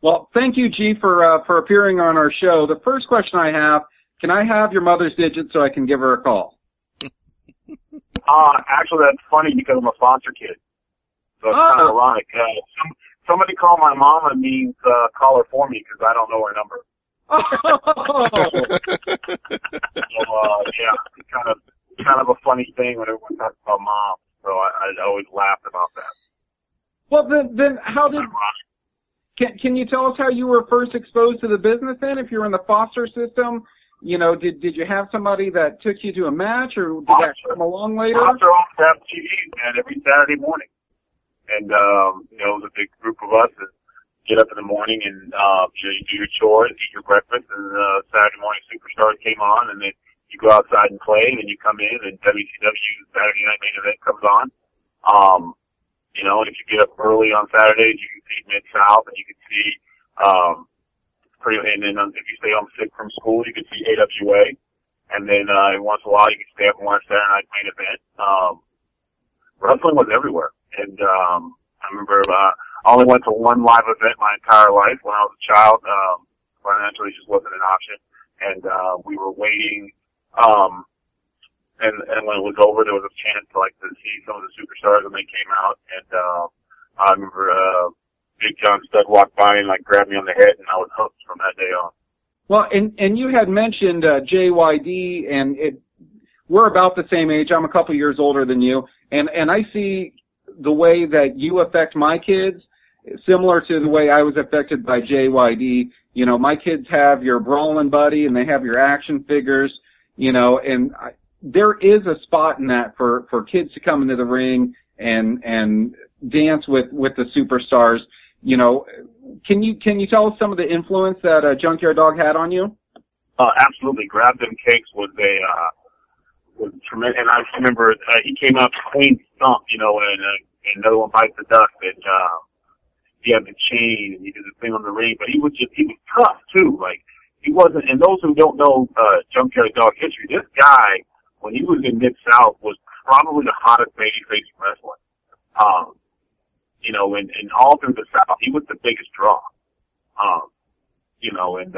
Well, thank you, G, for appearing on our show. The first question I have, can I have your mother's digits so I can give her a call? Actually, that's funny because I'm a foster kid. So it's kind of ironic. Somebody call my mama means call her for me because I don't know her number. Oh. Yeah, it's kind of a funny thing when everyone talks about mom. So I always laughed about that. Well, then how did... Can you tell us how you were first exposed to the business then? If you were in the foster system, you know, did you have somebody that took you to a match, or did that come along later? Foster on Fab TV, man, every Saturday morning. And, you know, it was a big group of us that get up in the morning and, you know, you do your chores, eat your breakfast, and, Saturday morning Superstars came on, and then you go outside and play, and then you come in, and WCW Saturday Night Main Event comes on. You know, and if you get up early on Saturdays, you can see Mid-South, and you can see, and then if you stay home sick from school, you can see AWA. And then, once in a while, you can stay up and watch Saturday Night Main Event. Wrestling was everywhere. And, I remember, I only went to one live event my entire life when I was a child. Financially, it just wasn't an option. And, we were waiting, And when it was over, there was a chance to, like, to see some of the superstars, and they came out. And I remember Big John Studd walked by and, like, grabbed me on the head, and I was hooked from that day on. Well, and you had mentioned JYD, and we're about the same age. I'm a couple years older than you, and I see the way that you affect my kids similar to the way I was affected by JYD. You know, my kids have your Brawling Buddy, and they have your action figures, you know, and there is a spot in that for kids to come into the ring and dance with the superstars. You know, can you tell us some of the influence that Junkyard Dog had on you? Absolutely. Grab Them Cakes was was tremendous. And I remember he came out clean stump, you know, and another one bites the dust, and he had the chain and he did the thing on the ring, but he was tough too. Like, he wasn't, and those who don't know Junkyard Dog history, this guy, when he was in Mid-South, was probably the hottest babyface in wrestling. You know, and all through the South, he was the biggest draw. You know, and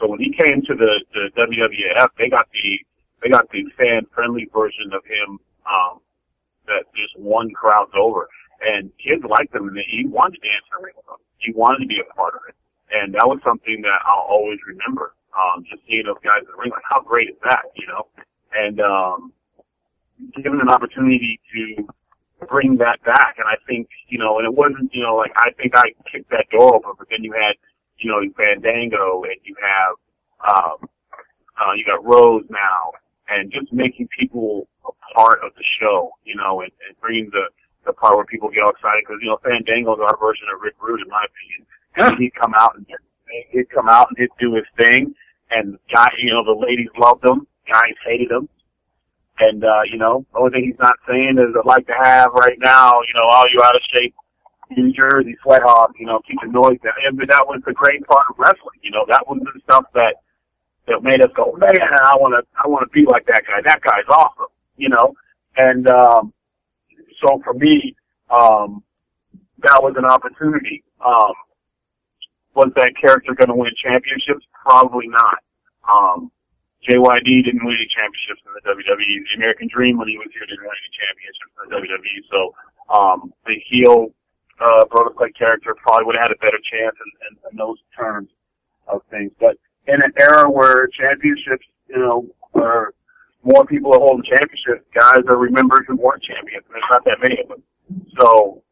so when he came to the WWF, they got the fan-friendly version of him that just won crowds over. And kids liked him, and he wanted to dance in the ring with them. He wanted to be a part of it. And that was something that I'll always remember, just seeing those guys in the ring, like, how great is that, you know? And given an opportunity to bring that back, and I think, you know, and it wasn't, you know, like, I think I kicked that door open, but then you had, you know, Fandango, and you have, you got Rose now, and just making people a part of the show, you know, and bringing the part where people get all excited, because, you know, Fandango's our version of Rick Roode, in my opinion. And he'd come out and he'd do his thing, and you know, the ladies loved him, guys hated him, and you know, the only thing he's not saying is, I'd like to have right now, you know, all you out of shape New Jersey sweat hogs, you know, keep the noise down. And that was the great part of wrestling, you know, that was the stuff that made us go, man, I wanna be like that guy. That guy's awesome, you know. And so for me, that was an opportunity. Was that character going to win championships? Probably not. JYD didn't win any championships in the WWE. The American Dream, when he was here, didn't win any championships in the WWE. So the heel Brodus Clay character probably would have had a better chance in those terms of things. But in an era where championships, you know, where more people are holding championships, guys are remembered who weren't champions, and there's not that many of them. So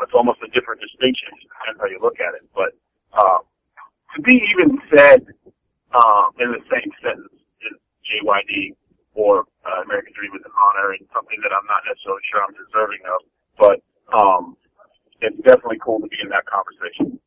it's almost a different distinction. It depends how you look at it, but. To be even said in the same sentence as JYD or American Dream is an honor, and something that I'm not necessarily sure I'm deserving of, but it's definitely cool to be in that conversation.